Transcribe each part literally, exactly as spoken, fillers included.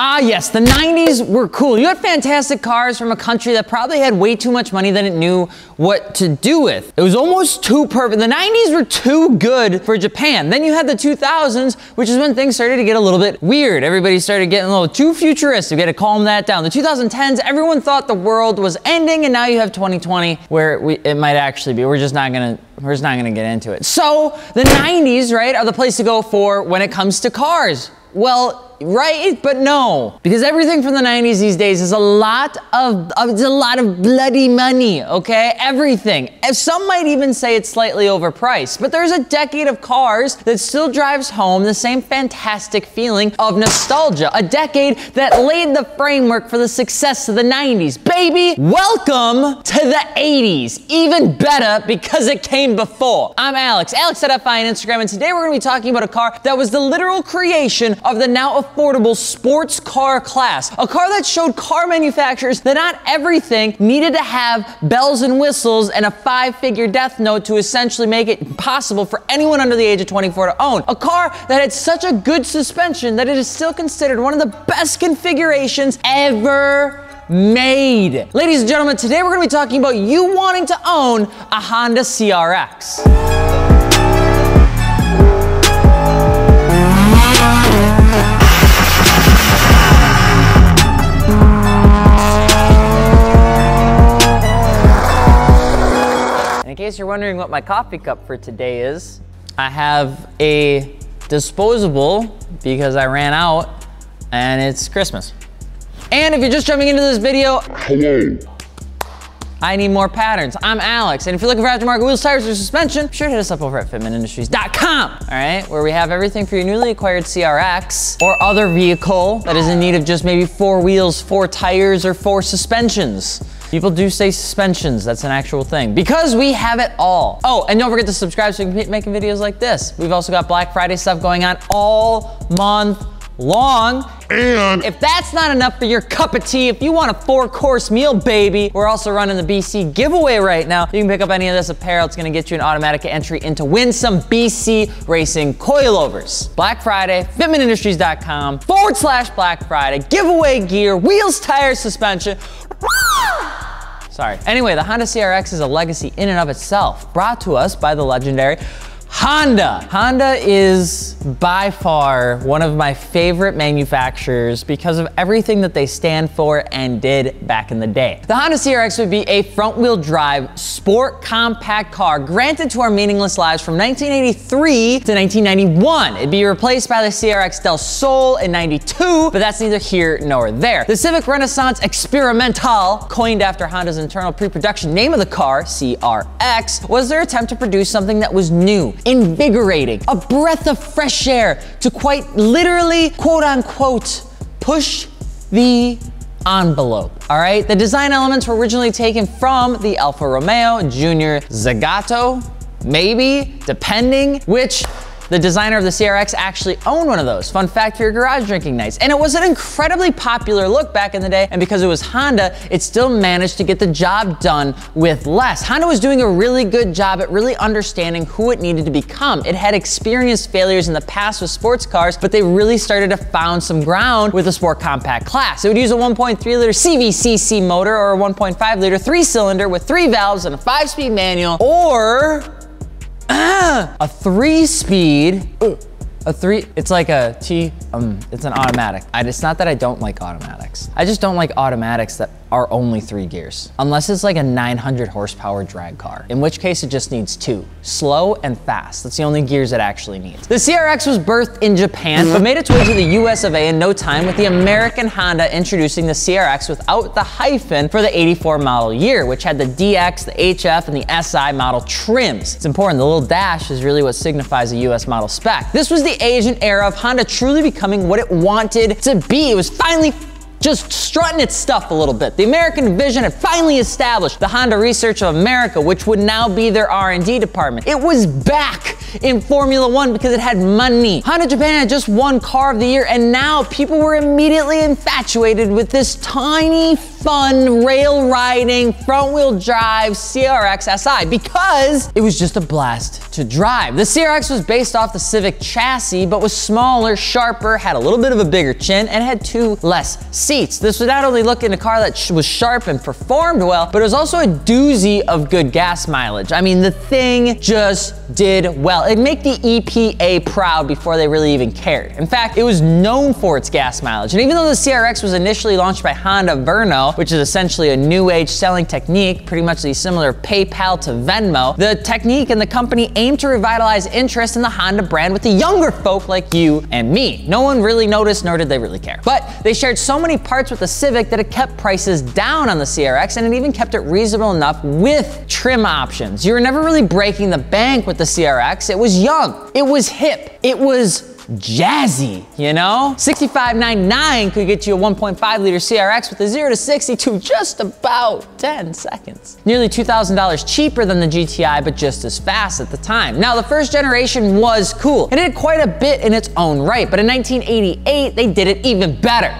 Ah yes, the nineties were cool. You had fantastic cars from a country that probably had way too much money that it knew what to do with. It was almost too perfect. The nineties were too good for Japan. Then you had the two thousands, which is when things started to get a little bit weird. Everybody started getting a little too futuristic. You gotta calm that down. The two thousand tens, everyone thought the world was ending, and now you have twenty twenty where we, it might actually be. We're just not gonna, we're just not gonna get into it. So the nineties, right, are the place to go for when it comes to cars. Well, right, but no, because everything from the nineties these days is a lot of, it's a lot of bloody money, okay? Everything. Some might even say it's slightly overpriced, but there's a decade of cars that still drives home the same fantastic feeling of nostalgia, a decade that laid the framework for the success of the nineties. Baby, welcome to the eighties, even better because it came before. I'm Alex, Alex dot F I on Instagram, and today we're gonna be talking about a car that was the literal creation of the now affordable sports car class. A car that showed car manufacturers that not everything needed to have bells and whistles and a five-figure death note to essentially make it possible for anyone under the age of twenty-four to own. A car that had such a good suspension that it is still considered one of the best configurations ever made. Ladies and gentlemen, today we're gonna be talking about you wanting to own a Honda C R X. In case you're wondering what my coffee cup for today is, I have a disposable because I ran out and it's Christmas. And if you're just jumping into this video, hello. I need more patterns. I'm Alex, and if you're looking for aftermarket wheels, tires, or suspension, be sure to hit us up over at fitment industries dot com, all right, where we have everything for your newly acquired C R X or other vehicle that is in need of just maybe four wheels, four tires, or four suspensions. People do say suspensions, that's an actual thing, because we have it all. Oh, and don't forget to subscribe so we can keep making videos like this. We've also got Black Friday stuff going on all month long. And if that's not enough for your cup of tea, if you want a four-course meal, baby, we're also running the B C giveaway right now. You can pick up any of this apparel. It's gonna get you an automatic entry into win some B C racing coilovers. Black Friday, fitment industries dot com forward slash Black Friday, giveaway gear, wheels, tires, suspension. Sorry. Anyway, the Honda C R X is a legacy in and of itself, brought to us by the legendary Honda. Honda is by far one of my favorite manufacturers because of everything that they stand for and did back in the day. The Honda C R X would be a front-wheel drive sport compact car granted to our meaningless lives from nineteen eighty-three to nineteen ninety-one. It'd be replaced by the C R X Del Sol in ninety-two, but that's neither here nor there. The Civic Renaissance Experimental, coined after Honda's internal pre-production name of the car, C R X, was their attempt to produce something that was new, invigorating, a breath of fresh air to quite literally, quote unquote, push the envelope, all right? The design elements were originally taken from the Alfa Romeo Junior Zagato, maybe, depending, which the designer of the C R X actually owned one of those. Fun fact for your garage drinking nights. And it was an incredibly popular look back in the day, and because it was Honda, it still managed to get the job done with less. Honda was doing a really good job at really understanding who it needed to become. It had experienced failures in the past with sports cars, but they really started to found some ground with the sport compact class. It would use a one point three liter C V C C motor or a one point five liter three-cylinder with three valves and a five-speed manual, or Ah, a three-speed, a three, it's like a T, um, it's an automatic. I, it's not that I don't like automatics. I just don't like automatics that are only three gears. Unless it's like a nine hundred horsepower drag car, in which case it just needs two, slow and fast. That's the only gears it actually needs. The C R X was birthed in Japan, but made its way to the U S of A in no time, with the American Honda introducing the C R X without the hyphen for the eighty-four model year, which had the D X, the H F, and the S I model trims. It's important, the little dash is really what signifies a U S model spec. This was the age and era of Honda truly becoming what it wanted to be. It was finally just strutting its stuff a little bit. The American division had finally established the Honda Research of America, which would now be their R and D department. It was back in Formula One because it had money. Honda Japan had just won Car of the Year, and now people were immediately infatuated with this tiny, fun, rail riding, front wheel drive C R X S I because it was just a blast to drive. The C R X was based off the Civic chassis, but was smaller, sharper, had a little bit of a bigger chin, and had two less seats. This would not only look in a car that sh was sharp and performed well, but it was also a doozy of good gas mileage. I mean, the thing just did well. It'd make the E P A proud before they really even cared. In fact, it was known for its gas mileage. And even though the C R X was initially launched by Honda Verno, which is essentially a new age selling technique, pretty much the similar PayPal to Venmo, the technique and the company aimed to revitalize interest in the Honda brand with the younger folk like you and me. No one really noticed, nor did they really care. But they shared so many parts with the Civic that it kept prices down on the C R X, and it even kept it reasonable enough with trim options. You were never really breaking the bank with the C R X. It was young, it was hip, it was jazzy, you know? sixty-five ninety-nine could get you a one point five liter C R X with a zero to sixty to just about ten seconds. Nearly two thousand dollars cheaper than the G T I, but just as fast at the time. Now, the first generation was cool and it did quite a bit in its own right, but in nineteen eighty-eight, they did it even better.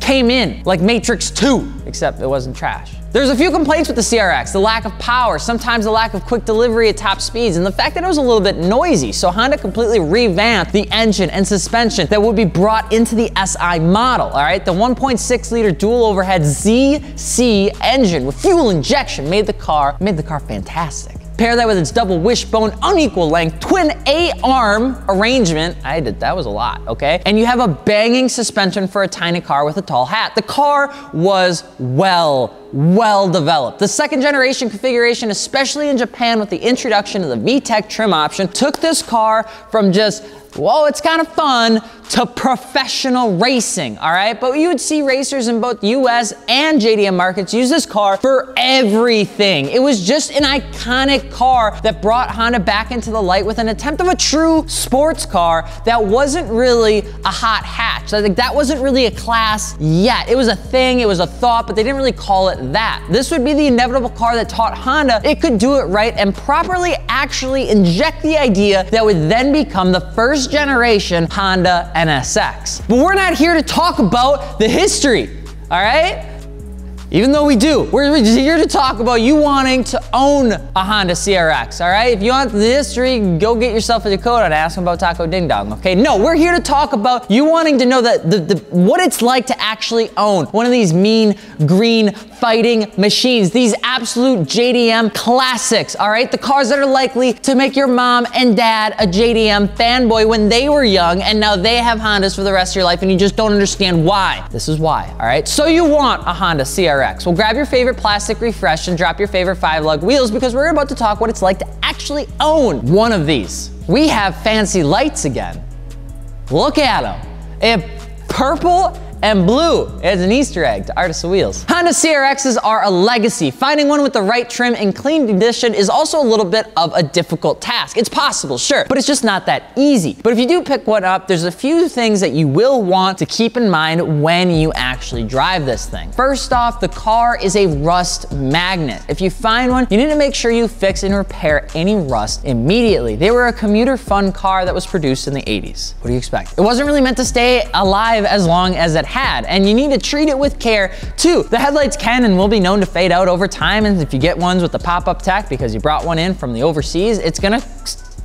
Came in like Matrix two, except it wasn't trash. There's a few complaints with the C R X, the lack of power, sometimes the lack of quick delivery at top speeds, and the fact that it was a little bit noisy. So Honda completely revamped the engine and suspension that would be brought into the S I model, all right? The one point six liter dual overhead Z C engine with fuel injection made the car, made the car fantastic. Pair that with its double wishbone, unequal length, twin A-arm arrangement. I did, that was a lot, okay? And you have a banging suspension for a tiny car with a tall hat. The car was well, well developed. The second generation configuration, especially in Japan with the introduction of the V TEC trim option, took this car from just, whoa, it's kind of fun, to professional racing, all right? But you would see racers in both U S and J D M markets use this car for everything. It was just an iconic car that brought Honda back into the light with an attempt of a true sports car that wasn't really a hot hatch. I think that wasn't really a class yet. It was a thing, it was a thought, but they didn't really call it that. This would be the inevitable car that taught Honda it could do it right and properly actually inject the idea that would then become the first generation Honda N S X. But we're not here to talk about the history, all right? Even though we do, we're here to talk about you wanting to own a Honda C R X, all right? If you want the history, go get yourself a Dakota and ask them about Taco Ding Dong, okay? No, we're here to talk about you wanting to know that the, the, what it's like to actually own one of these mean, green, fighting machines, these absolute J D M classics, all right? The cars that are likely to make your mom and dad a J D M fanboy when they were young, and now they have Hondas for the rest of your life, and you just don't understand why. This is why, all right? So you want a Honda C R X. Well, grab your favorite plastic refresh and drop your favorite five lug wheels because we're about to talk what it's like to actually own one of these. We have fancy lights again. Look at them. It's purple and blue as an Easter egg to Artists of Wheels. Honda C R Xs are a legacy. Finding one with the right trim and clean condition is also a little bit of a difficult task. It's possible, sure, but it's just not that easy. But if you do pick one up, there's a few things that you will want to keep in mind when you actually drive this thing. First off, the car is a rust magnet. If you find one, you need to make sure you fix and repair any rust immediately. They were a commuter fun car that was produced in the eighties. What do you expect? It wasn't really meant to stay alive as long as it had, and you need to treat it with care too. The headlights can and will be known to fade out over time, and if you get ones with the pop-up tech because you brought one in from the overseas, it's gonna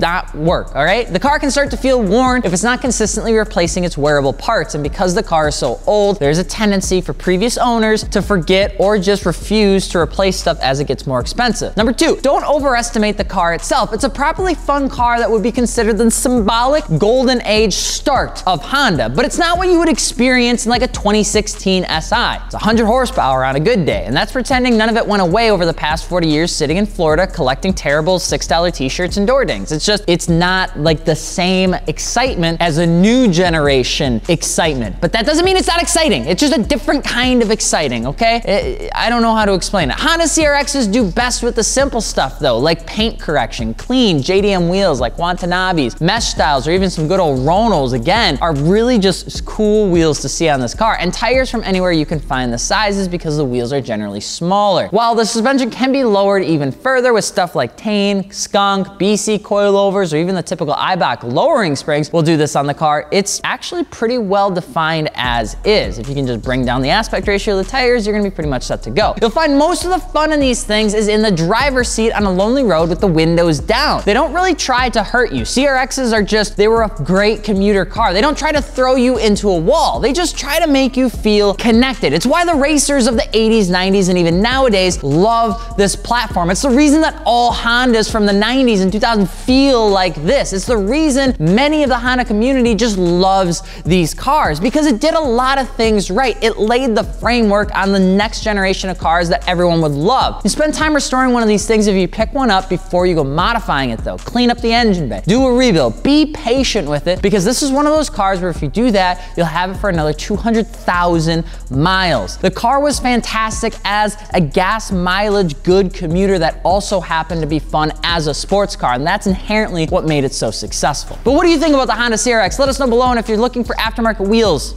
not work, all right? The car can start to feel worn if it's not consistently replacing its wearable parts, and because the car is so old, there's a tendency for previous owners to forget or just refuse to replace stuff as it gets more expensive. Number two, don't overestimate the car itself. It's a properly fun car that would be considered the symbolic golden age start of Honda, but it's not what you would experience in like a twenty sixteen S I. It's one hundred horsepower on a good day, and that's pretending none of it went away over the past forty years sitting in Florida collecting terrible six dollar t-shirts and door dings. It's just, it's not like the same excitement as a new generation excitement. But that doesn't mean it's not exciting. It's just a different kind of exciting, okay? I don't know how to explain it. Honda C R Xs do best with the simple stuff though, like paint correction, clean J D M wheels like Watanabes, mesh styles, or even some good old Ronals, again, are really just cool wheels to see on this car. And tires from anywhere you can find the sizes because the wheels are generally smaller. While the suspension can be lowered even further with stuff like Tane, Skunk, B C coilovers, or even the typical Eibach lowering springs will do this on the car, it's actually pretty well defined as is. If you can just bring down the aspect ratio of the tires, you're gonna be pretty much set to go. You'll find most of the fun in these things is in the driver's seat on a lonely road with the windows down. They don't really try to hurt you. C R Xs are just, they were a great commuter car. They don't try to throw you into a wall. They just try to make you feel connected. It's why the racers of the eighties, nineties, and even nowadays love this platform. It's the reason that all Hondas from the nineties and two thousands feel like this. It's the reason many of the Honda community just loves these cars, because it did a lot of things right. It laid the framework on the next generation of cars that everyone would love. You spend time restoring one of these things if you pick one up before you go modifying it though. Clean up the engine bay, do a rebuild, be patient with it, because this is one of those cars where if you do that, you'll have it for another two hundred thousand miles. The car was fantastic as a gas mileage good commuter that also happened to be fun as a sports car, and that's inherently what made it so successful. But what do you think about the Honda C R X? Let us know below, and if you're looking for aftermarket wheels,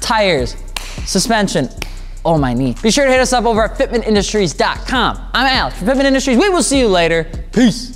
tires, suspension, oh my knee, be sure to hit us up over at fitment industries dot com. I'm Alex from Fitment Industries. We will see you later. Peace.